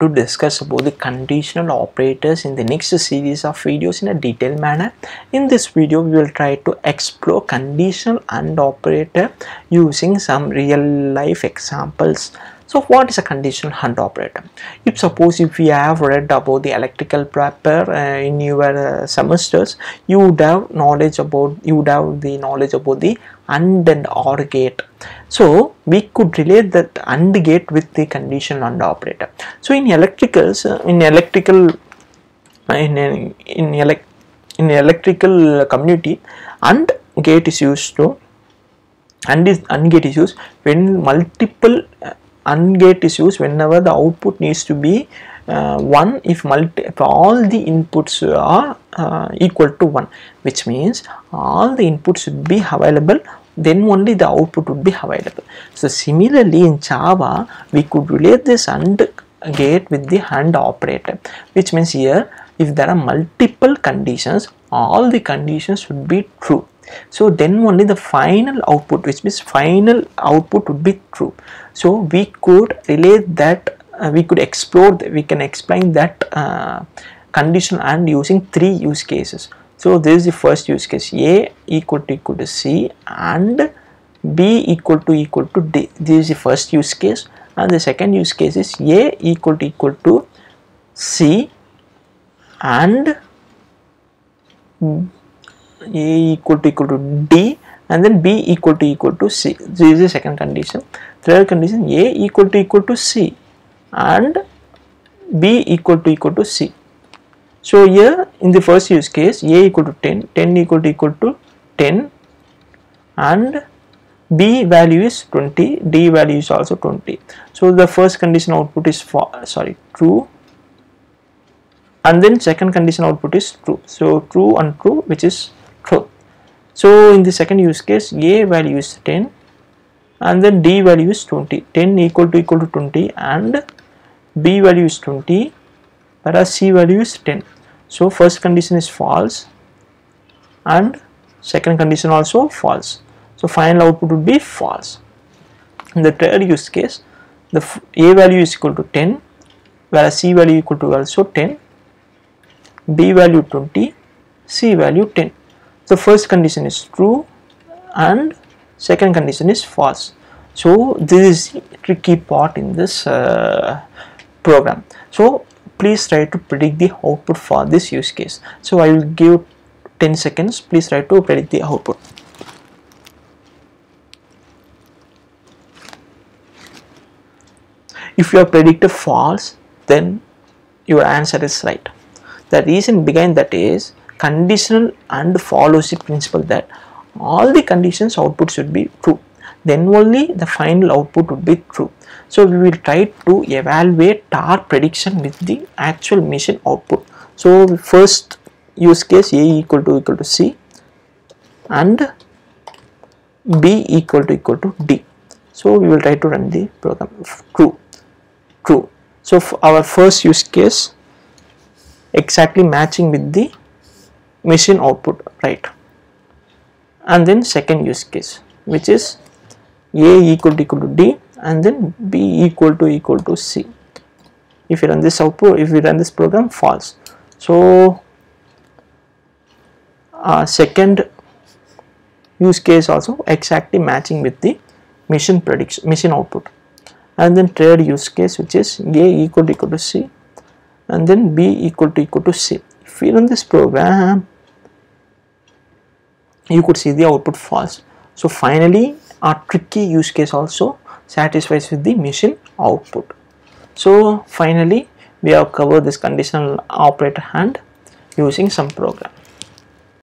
to discuss about the conditional operators in the next series of videos in a detailed manner. In this video, we will try to explore conditional and operator using some real life examples. So what is a conditional and operator? Suppose if you have read about the electrical paper in your semesters, you would have knowledge about the AND and OR gate. So we could relate that AND gate with the conditional AND operator. So in electricals, in electrical community, AND gate is used to AND gate is used when multiple AND gate is used whenever the output needs to be 1 if all the inputs are equal to 1, which means all the inputs should be available, then only the output would be available. So similarly in Java, we could relate this AND gate with the AND operator, which means here if there are multiple conditions, all the conditions should be true. So then only the final output, which means final output would be true. So we could relate that, we can explain that conditional AND using 3 use cases. So this is the first use case: A equal to C and B equal to D. This is the first use case. And the second use case is A equal to C and A equal to D, and then B equal to C. This is the second condition. Third condition: A equal to C and B equal to C. So here in the first use case, A equal to 10, 10 equal to 10, and B value is 20, D value is also 20. So the first condition output is true, and then second condition output is true. So true and true, which is true. So in the second use case, A value is 10 and then D value is 20. 10 equal to 20 and B value is 20, whereas C value is 10. So first condition is false and second condition also false. So final output would be false. In the third use case, the A value is equal to 10, whereas C value equal to also 10, B value 20, C value 10. So first condition is true and second condition is false. So this is the tricky part in this program. So please try to predict the output for this use case. So I will give 10 seconds. Please try to predict the output. If you have predicted false, then your answer is right. The reason behind that is conditional AND follows the principle that all the conditions output should be true, then only the final output would be true. So we will try to evaluate our prediction with the actual machine output. So first use case, A equal to C and B equal to D. So we will try to run the program. True, true. So for our first use case exactly matching with the machine output, right? And then second use case, which is A equal to D and then B equal to C. If you run this output, if we run this program, false. So second use case also exactly matching with the machine prediction, machine output. And then third use case, which is A equal to C and then B equal to C. If we run this program, you could see the output false. So finally our tricky use case also satisfies with the machine output. So finally we have covered this conditional operator AND using some program.